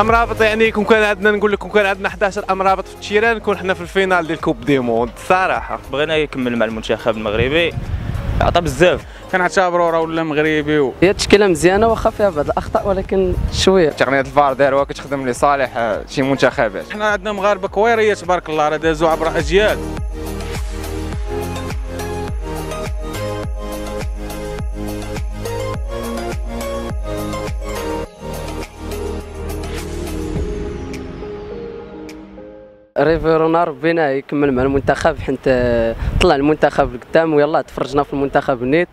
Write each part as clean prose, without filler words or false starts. امرابط يعني كون كان عندنا نقول لك كون كان عندنا 11 امرابط في التيران كون حنا في الفينال ديال كوب دي موند. الصراحه بغينا يكمل مع المنتخب المغربي، عطى بزاف، كنعتبروا راه ولا مغربي هي التشكيله مزيانه واخا فيها بعض الاخطاء ولكن شويه تقنيه الفار داروها كتخدم لصالح شي منتخبات. حنا عندنا مغاربه كويريه تبارك الله راه دازوا عبر اجيال. هيرفي رونار بينا يكمل مع المنتخب حيت طلع المنتخب لقدام ويلا تفرجنا في المنتخب نيت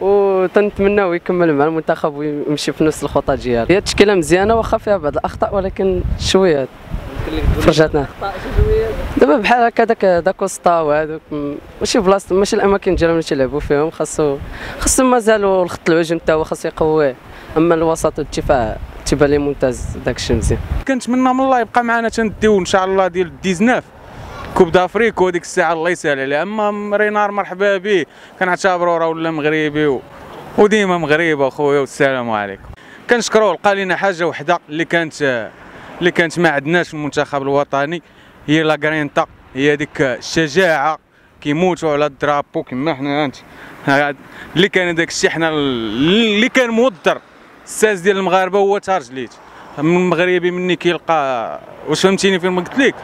وتنتمناو يكمل مع المنتخب ويمشي في نفس الخطه ديالو. هي التشكيله مزيانه واخا فيها بعض الاخطاء ولكن شويه فرجاتنا دابا بحال هكا داك كوستا وهذوك ماشي بلاصه ماشي الاماكن ديالهم اللي تيلعبوا فيهم. خاصو مازالوا الخط الهجوم حتى هو خاصو يقويه، اما الوسط والدفاع تيبان لي ممتاز داكشي مزيان. كنتمنى من الله يبقى معنا تنديو ان شاء الله ديال 19 كوب دافريك وديك الساعه الله يسهل عليها. اما رينار مرحبا به، كنعتبروا راه ولا مغربي وديما مغربي اخويا والسلام عليكم. كنشكروه لقى لينا حاجه وحده اللي كانت ما عندناش المنتخب الوطني، هي لا غرينتا، هي ديك الشجاعه كيموتوا على الدرابو كما حنا اللي كان داكشي حنا اللي كان مودر الساس ديال المغاربه هو تارجليت من المغربي مني كيلقى واش فهمتيني فين ما قلت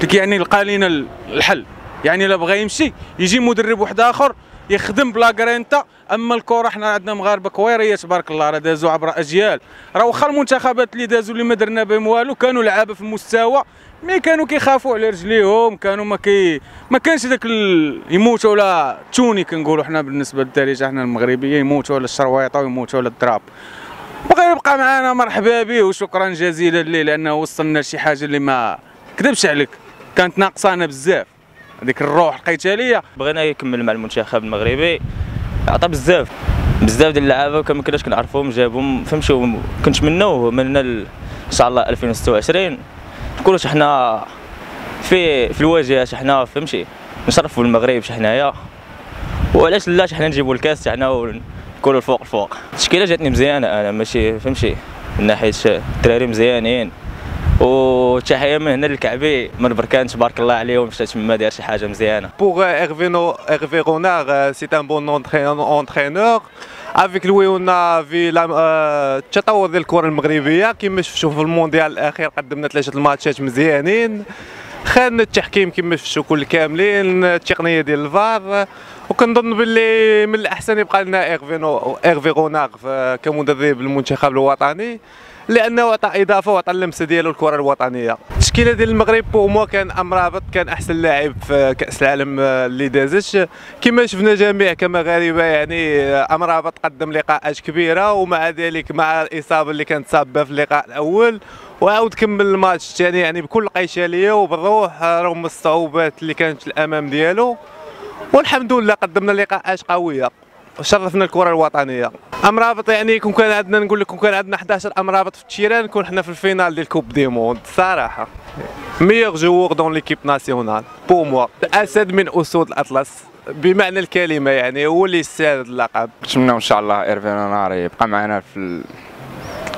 لك يعني لقى لينا الحل. يعني الا بغى يمشي يجي مدرب واحد اخر يخدم بلا غرينتا. اما الكره حنا عندنا مغاربه كويريه تبارك الله راه دازوا عبر اجيال، راه واخا المنتخبات اللي دازوا اللي ما درنا بهم والو كانوا لعابه في المستوى مي كانوا كيخافوا على رجليهم، كانوا ما كانش داك يموتوا على التوني. كنقولوا حنا بالنسبه للدارجه حنا المغربيه يموتوا على الشرويطه ويموتوا على التراب. بغى يبقى معنا مرحبا به وشكرا جزيلا ليه لانه وصلنا لشي حاجه اللي ما كذبش عليك كانت ناقصانا بزاف هذيك الروح القتاليه. بغينا يكمل مع المنتخب المغربي، عطى بزاف ديال اللعابه وما كناش كنعرفوهم جابهم فهمتي. كنتمناوه مننا ان شاء الله 2026 نكونوا حنا في الواجهه حنا فهمتي نشرفوا المغرب حنايا، وعلاش لا حنا نجيبوا الكاس تاعنا ونكونوا الفوق. التشكيله جاتني مزيانه انا ماشي فهمتي من ناحيه الدراري مزيانين، وتحيه من هنا للكعبي من بركان تبارك الله عليهم مشى تما دار شي حاجه مزيانه. بوغ هيرفي رونار سي ان بون اونترينور افيك لوي ونا في التطور ديال الكره المغربيه كما شفتوا في المونديال الاخير قدمنا 3 الماتشات مزيانين، خاننا التحكيم كما شفتوا كل كاملين، التقنيه ديال الفار، وكنظن باللي من الاحسن يبقى لنا هيرفي رونار كمدرب المنتخب الوطني لانه عطى اضافه وعطى اللمسه ديالو الكره الوطنيه. التشكيله ديال المغرب بوغ موا كان امرابط كان احسن لاعب في كاس العالم اللي دازت كما شفنا جميع كمغاربه. يعني امرابط قدم لقاءات كبيره ومع ذلك مع الاصابه اللي كانت صابه في اللقاء الاول وعاود كمل الماتش الثاني يعني بكل قيشاليه وبالروح رغم الصعوبات اللي كانت الامام ديالو، والحمد لله قدمنا لقاءات قويه شرفنا الكره الوطنيه. امرابط يعني كون كان عندنا نقول لك كون كان عندنا 11 امرابط في التيران كون حنا في الفينال ديال كوب دي موند. الصراحه ميور جوور دون ليكيب ناسيونال بو موا اسد من اسود الاطلس بمعنى الكلمه، يعني هو اللي يستاهل اللقب. نتمنى ان شاء الله هيرفي رونار يبقى معنا في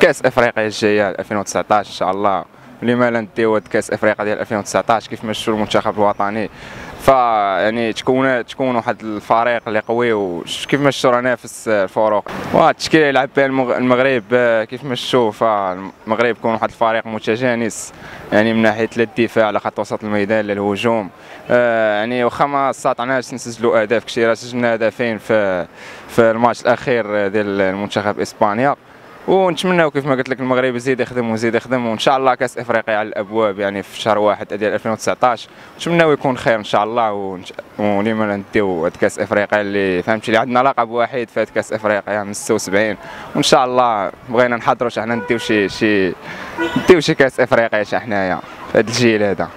كاس افريقيا الجايه 2019 ان شاء الله. لما لا نديو هاد كاس افريقيا ديال 2019 كيف ما شفتوا المنتخب الوطني فيعني تكون واحد الفريق اللي قوي وكيف ما شفتوا راه نافس الفروق والتشكيله يلعب بها المغرب كيف ما شفتوا. فالمغرب يكون واحد الفريق متجانس يعني من ناحيه لا الدفاع على خط وسط الميدان لا الهجوم، يعني واخا ما استطعناش نسجلوا اهداف كثيره سجلنا هدفين في الماتش الاخير ديال المنتخب اسبانيا، ونتمناو كيف ما قلت لك المغرب يزيد يخدم وان شاء الله كاس افريقيا على الابواب يعني في شهر 1 ديال 2019 نتمناو يكون خير ان شاء الله. ولما نديو هاد كاس افريقيا اللي فهمتي اللي عندنا لقب واحد في هاد كاس افريقيا من 76 وان شاء الله بغينا نحضروا حنا نديو شي كاس افريقيا حنايا في هاد الجيل هذا.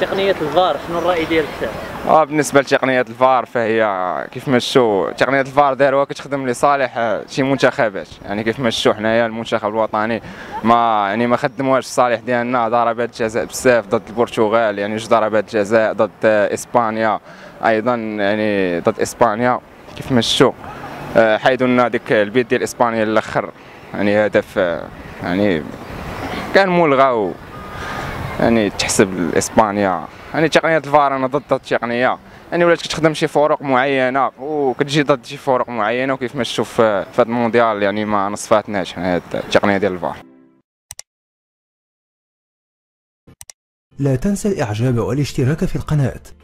تقنيه الفار شنو الراي ديالك فيها؟ بالنسبه لتقنيه الفار فهي كيف ما شفتوا تقنيه الفار داروها كتخدم لصالح شي منتخبات، يعني كيف ما شفتوا حنايا المنتخب الوطني ما خدموهاش لصالح ديالنا. ضربات جزاء بزاف ضد البرتغال، يعني جوج ضربات جزاء ضد اسبانيا ايضا، يعني ضد اسبانيا كيف ما شفتوا حيدوا لنا ديك البيت ديال اسبانيا الاخر يعني هدف يعني كان ملغاو، يعني تحسب لاسبانيا. يعني تقنيه الفار انا ضد التقنيه، يعني ولات كتخدم شي فرق معينه وكتجي ضد شي فرق معينه، وكيف ما تشوف في هذا المونديال يعني ما نصفاتناش هذه التقنيه ديال الفار. لا تنسى الاعجاب والاشتراك في القناه.